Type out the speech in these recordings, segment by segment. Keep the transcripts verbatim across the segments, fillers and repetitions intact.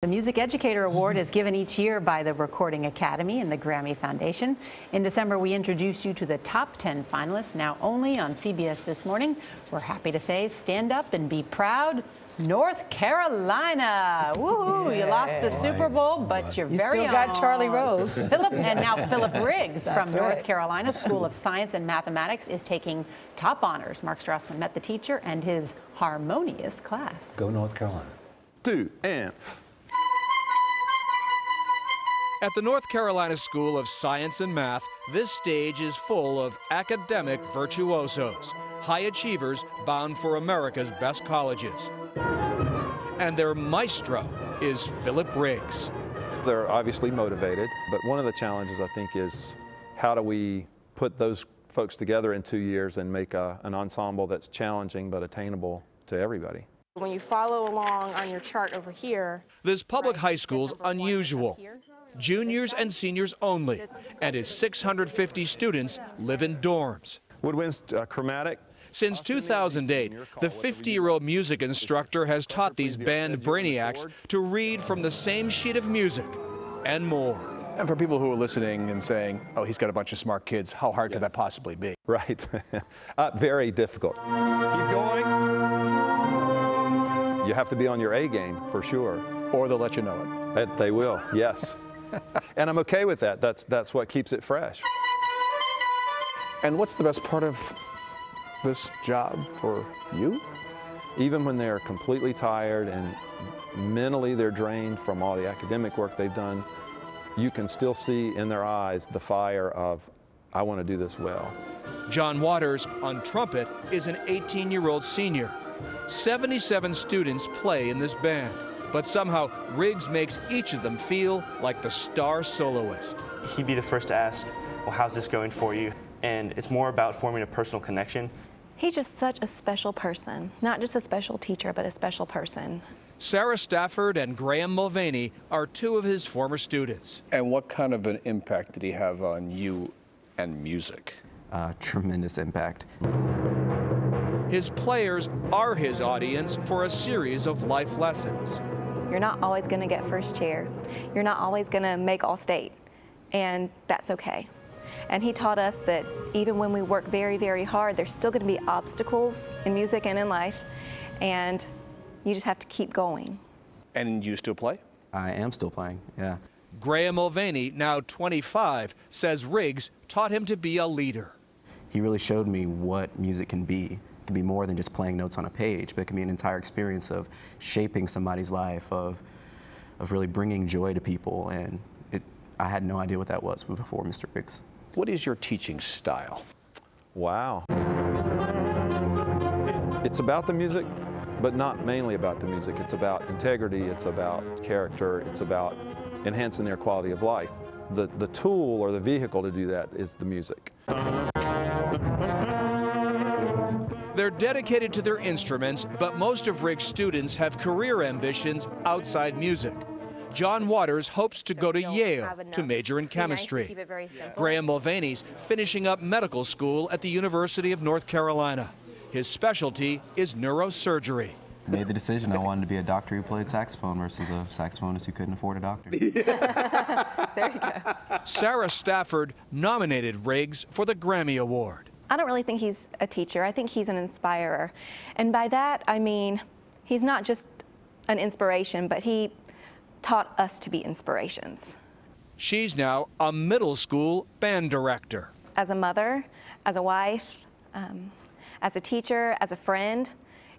The Music Educator Award is given each year by the Recording Academy and the Grammy Foundation. In December, we introduce you to the top ten finalists, now only on C B S This Morning. We're happy to say, stand up and be proud, North Carolina. Woohoo! Yeah. You lost the Super Bowl, but you're you very still got own Charlie Rose. Phillip, and now Phillip Riggs That's from right. North Carolina School of Science and Mathematics is taking top honors. Mark Strassmann met the teacher and his harmonious class. Go North Carolina. Two and... At the North Carolina School of Science and Math, this stage is full of academic virtuosos, high achievers bound for America's best colleges. And their maestro is Phillip Riggs. They're obviously motivated, but one of the challenges, I think, is how do we put those folks together in two years and make a, an ensemble that's challenging but attainable to everybody. When you follow along on your chart over here... This public right, high school's unusual. Juniors and seniors only, and its six hundred fifty students live in dorms. Woodwinds, uh, chromatic. Since two thousand eight, the fifty-year-old music instructor has taught these band brainiacs to read from the same sheet of music and more. And for people who are listening and saying, oh, he's got a bunch of smart kids, how hard yeah. could that possibly be? Right. uh, very difficult. Keep going. You have to be on your A game, for sure. Or they'll let you know it. They will, yes. And I'm okay with that. That's, that's what keeps it fresh. And what's the best part of this job for you? Even when they're completely tired and mentally they're drained from all the academic work they've done, you can still see in their eyes the fire of, I want to do this well. John Waters on trumpet is an eighteen-year-old senior. seventy-seven students play in this band. But somehow, Riggs makes each of them feel like the star soloist. He'd be the first to ask, well, how's this going for you? And it's more about forming a personal connection. He's just such a special person. Not just a special teacher, but a special person. Sarah Stafford and Graham Mulvaney are two of his former students. And what kind of an impact did he have on you and music? Uh, tremendous impact. His players are his audience for a series of life lessons. You're not always going to get first chair. You're not always going to make all-state, and that's okay. And he taught us that even when we work very, very hard, there's still going to be obstacles in music and in life, and you just have to keep going. And you still play? I am still playing, yeah. Graham Mulvaney, now twenty-five, says Riggs taught him to be a leader. He really showed me what music can be. Can be more than just playing notes on a page, but it can be an entire experience of shaping somebody's life, of of really bringing joy to people, and it, I had no idea what that was before Mister Riggs. What is your teaching style? Wow. It's about the music, but not mainly about the music. It's about integrity, it's about character, it's about enhancing their quality of life. The, the tool or the vehicle to do that is the music. They're dedicated to their instruments, but most of Riggs' students have career ambitions outside music. John Waters hopes to so go to Yale to major in chemistry. Nice Graham Mulvaney's finishing up medical school at the University of North Carolina. His specialty is neurosurgery. I made the decision I wanted to be a doctor who played saxophone versus a saxophonist who couldn't afford a doctor. There you go. Sarah Stafford nominated Riggs for the Grammy Award. I don't really think he's a teacher. I think he's an inspirer. And by that, I mean, he's not just an inspiration, but he taught us to be inspirations. She's now a middle school band director. As a mother, as a wife, um, as a teacher, as a friend,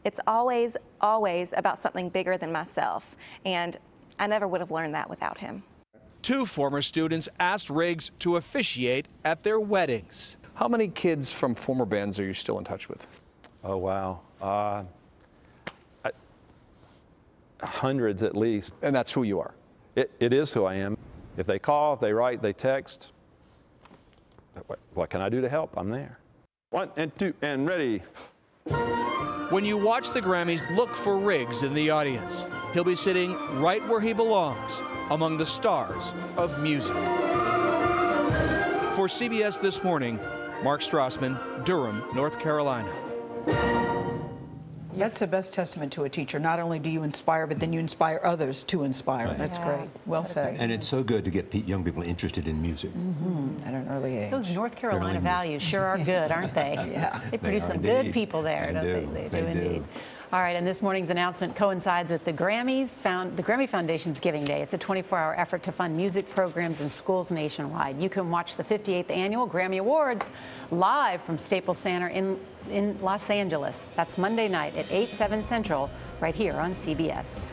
it's always, always about something bigger than myself. And I never would have learned that without him. Two former students asked Riggs to officiate at their weddings. How many kids from former bands are you still in touch with? Oh, wow. Uh, I, hundreds at least. And that's who you are? It, it is who I am. If they call, if they write, they text, what, what can I do to help? I'm there. One and two and ready. When you watch the Grammys, look for Riggs in the audience. He'll be sitting right where he belongs, among the stars of music. For C B S This Morning, Mark Strassmann, Durham, North Carolina. That's the best testament to a teacher. Not only do you inspire, but then you inspire others to inspire. Right. That's yeah. great. Well said. And it's so good to get young people interested in music. Mm-hmm. At an early age. Those North Carolina early values music. Sure are good, aren't they? Yeah. They, they produce some indeed. Good people there, they don't do. they? They, they do, do indeed. All right, and this morning's announcement coincides with the Grammys, found, the Grammy Foundation's Giving Day. It's a twenty-four hour effort to fund music programs in schools nationwide. You can watch the fifty-eighth Annual Grammy Awards live from Staples Center in, in Los Angeles. That's Monday night at eight, seven Central, right here on C B S.